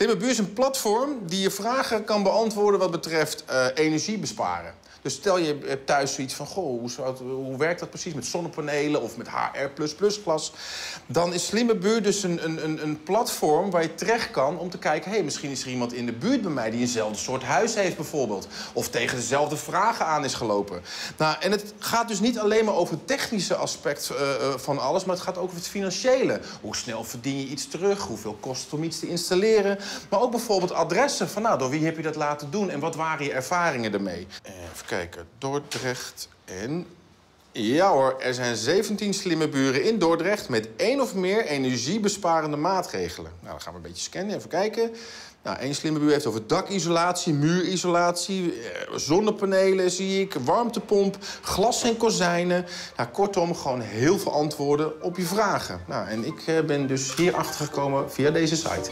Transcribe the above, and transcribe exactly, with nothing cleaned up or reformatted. SlimmeBuur is een platform die je vragen kan beantwoorden wat betreft uh, energie besparen. Dus stel je hebt thuis zoiets van, goh, hoe, zou het, hoe werkt dat precies met zonnepanelen of met H R plus plus glas? Dan is SlimmeBuur dus een, een, een platform waar je terecht kan om te kijken, hé, hey, misschien is er iemand in de buurt bij mij die eenzelfde soort huis heeft bijvoorbeeld. Of tegen dezelfde vragen aan is gelopen. Nou, en het gaat dus niet alleen maar over het technische aspect uh, van alles, maar het gaat ook over het financiële. Hoe snel verdien je iets terug? Hoeveel kost het om iets te installeren? Maar ook bijvoorbeeld adressen van, nou, door wie heb je dat laten doen en wat waren je ervaringen ermee? Even kijken, Dordrecht en... Ja hoor, er zijn zeventien slimme buren in Dordrecht met één of meer energiebesparende maatregelen. Nou, dan gaan we een beetje scannen, even kijken. Nou, één slimme buur heeft over dakisolatie, muurisolatie, zonnepanelen zie ik, warmtepomp, glas en kozijnen. Nou, kortom, gewoon heel veel antwoorden op je vragen. Nou, en ik ben dus hierachter gekomen via deze site.